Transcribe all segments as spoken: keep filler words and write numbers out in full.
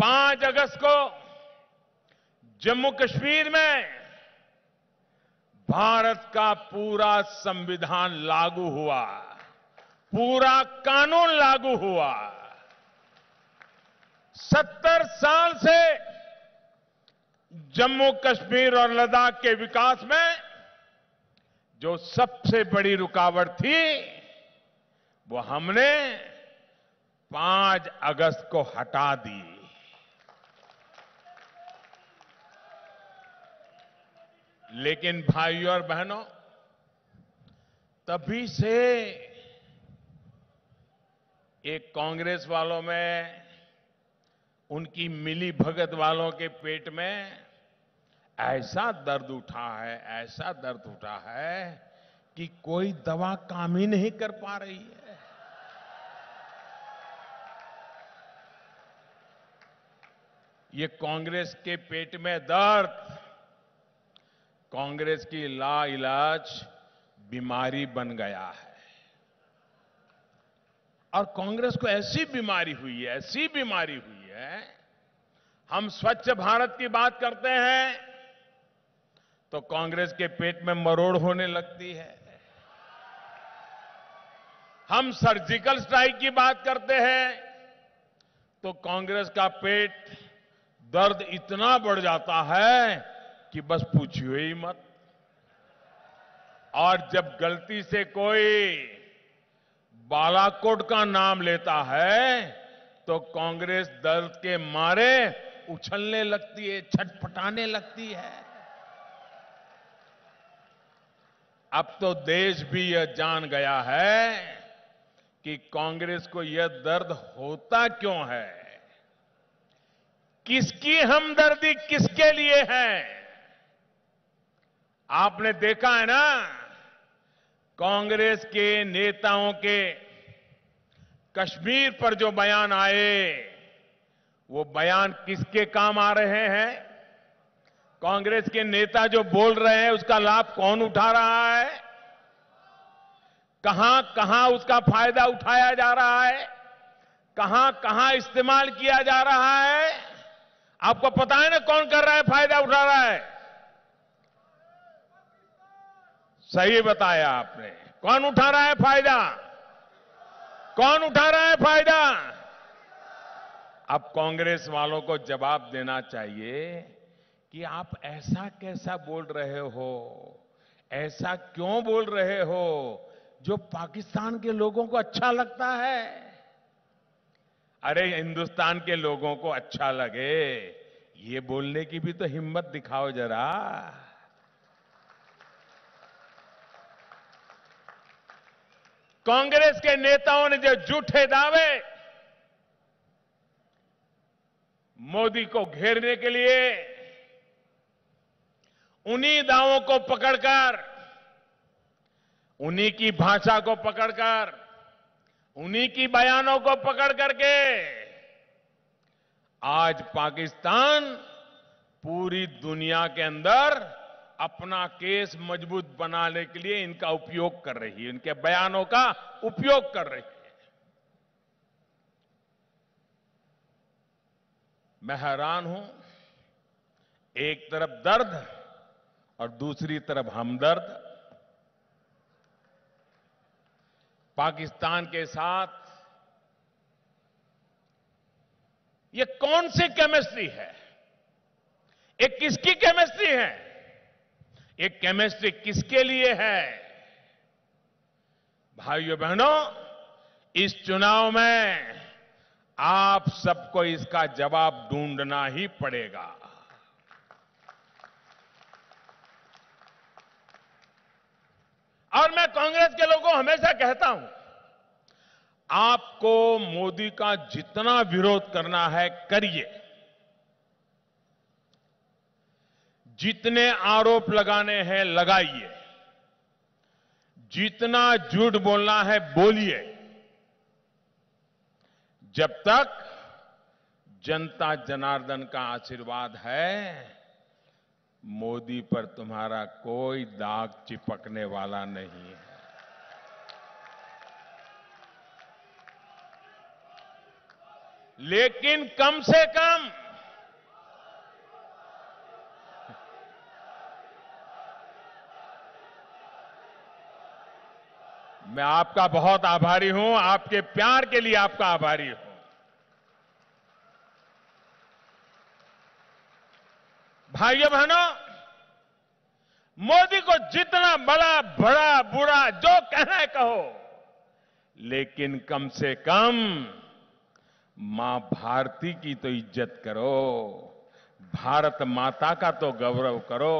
पांच अगस्त को जम्मू कश्मीर में भारत का पूरा संविधान लागू हुआ, पूरा कानून लागू हुआ। सत्तर साल से जम्मू कश्मीर और लद्दाख के विकास में जो सबसे बड़ी रुकावट थी वो हमने पांच अगस्त को हटा दी। लेकिन भाइयों और बहनों, तभी से एक कांग्रेस वालों में, उनकी मिली भगत वालों के पेट में ऐसा दर्द उठा है, ऐसा दर्द उठा है कि कोई दवा काम ही नहीं कर पा रही है। ये कांग्रेस के पेट में दर्द, कांग्रेस की लाइलाज बीमारी बन गया है। और कांग्रेस को ऐसी बीमारी हुई है, ऐसी बीमारी हुई है। हम स्वच्छ भारत की बात करते हैं तो कांग्रेस के पेट में मरोड़ होने लगती है। हम सर्जिकल स्ट्राइक की बात करते हैं तो कांग्रेस का पेट दर्द इतना बढ़ जाता है कि बस पूछिए ही मत। और जब गलती से कोई बालाकोट का नाम लेता है तो कांग्रेस दर्द के मारे उछलने लगती है, छटपटाने लगती है। अब तो देश भी यह जान गया है कि कांग्रेस को यह दर्द होता क्यों है, किसकी हमदर्दी किसके लिए है। आपने देखा है ना, कांग्रेस के नेताओं के कश्मीर पर जो बयान आए वो बयान किसके काम आ रहे हैं। कांग्रेस के नेता जो बोल रहे हैं उसका लाभ कौन उठा रहा है, कहां कहां उसका फायदा उठाया जा रहा है, कहां कहां इस्तेमाल किया जा रहा है। आपको पता है ना कौन कर रहा है, फायदा उठा रहा है। सही बताया आपने। कौन उठा रहा है फायदा, कौन उठा रहा है फायदा। अब कांग्रेस वालों को जवाब देना चाहिए कि आप ऐसा कैसा बोल रहे हो, ऐसा क्यों बोल रहे हो जो पाकिस्तान के लोगों को अच्छा लगता है। अरे हिंदुस्तान के लोगों को अच्छा लगे ये बोलने की भी तो हिम्मत दिखाओ जरा। कांग्रेस के नेताओं ने जो झूठे दावे मोदी को घेरने के लिए, उन्हीं दावों को पकड़कर, उन्हीं की भाषा को पकड़कर, उन्हीं की बयानों को पकड़ करके आज पाकिस्तान पूरी दुनिया के अंदर अपना केस मजबूत बनाने के लिए इनका उपयोग कर रही है, इनके बयानों का उपयोग कर रही है। मैं हैरान हूं, एक तरफ दर्द और दूसरी तरफ हमदर्द। पाकिस्तान के साथ ये कौन सी केमिस्ट्री है, ये किसकी केमिस्ट्री है, एक केमिस्ट्री किसके लिए है। भाइयों बहनों, इस चुनाव में आप सबको इसका जवाब ढूंढना ही पड़ेगा। और मैं कांग्रेस के लोगों को हमेशा कहता हूं, आपको मोदी का जितना विरोध करना है करिए, जितने आरोप लगाने हैं लगाइए, जितना झूठ बोलना है बोलिए। जब तक जनता जनार्दन का आशीर्वाद है मोदी पर तुम्हारा कोई दाग चिपकने वाला नहीं है। लेकिन कम से कम मैं आपका बहुत आभारी हूं, आपके प्यार के लिए आपका आभारी हूं। भाइयों बहनों, मोदी को जितना बड़ा बड़ा बुरा जो कहना है कहो, लेकिन कम से कम मां भारती की तो इज्जत करो, भारत माता का तो गौरव करो।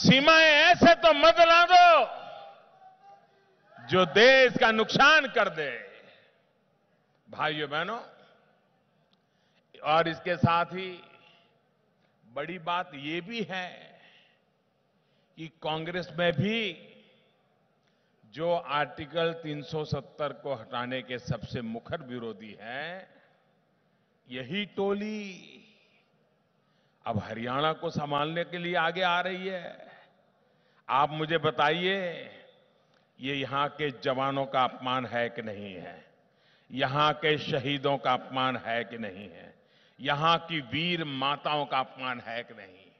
सीमाएं ऐसे तो मत ला दो जो देश का नुकसान कर दे। भाइयों बहनों, और इसके साथ ही बड़ी बात ये भी है कि कांग्रेस में भी जो आर्टिकल तीन सौ सत्तर को हटाने के सबसे मुखर विरोधी है, यही टोली अब हरियाणा को संभालने के लिए आगे आ रही है। आप मुझे बताइए, ये यहां के जवानों का अपमान है कि नहीं है? यहां के शहीदों का अपमान है कि नहीं है? यहां की वीर माताओं का अपमान है कि नहीं?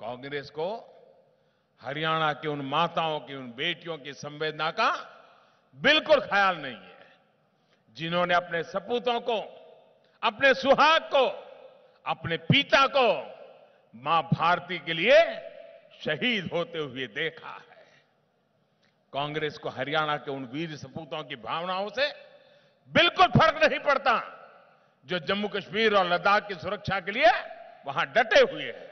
कांग्रेस को हरियाणा की उन माताओं की, उन बेटियों की संवेदना का बिल्कुल ख्याल नहीं है, जिन्होंने अपने सपूतों को, अपने सुहाग को, अपने पिता को मां भारती के लिए शहीद होते हुए देखा है। कांग्रेस को हरियाणा के उन वीर सपूतों की भावनाओं से बिल्कुल फर्क नहीं पड़ता जो जम्मू कश्मीर और लद्दाख की सुरक्षा के लिए वहां डटे हुए हैं।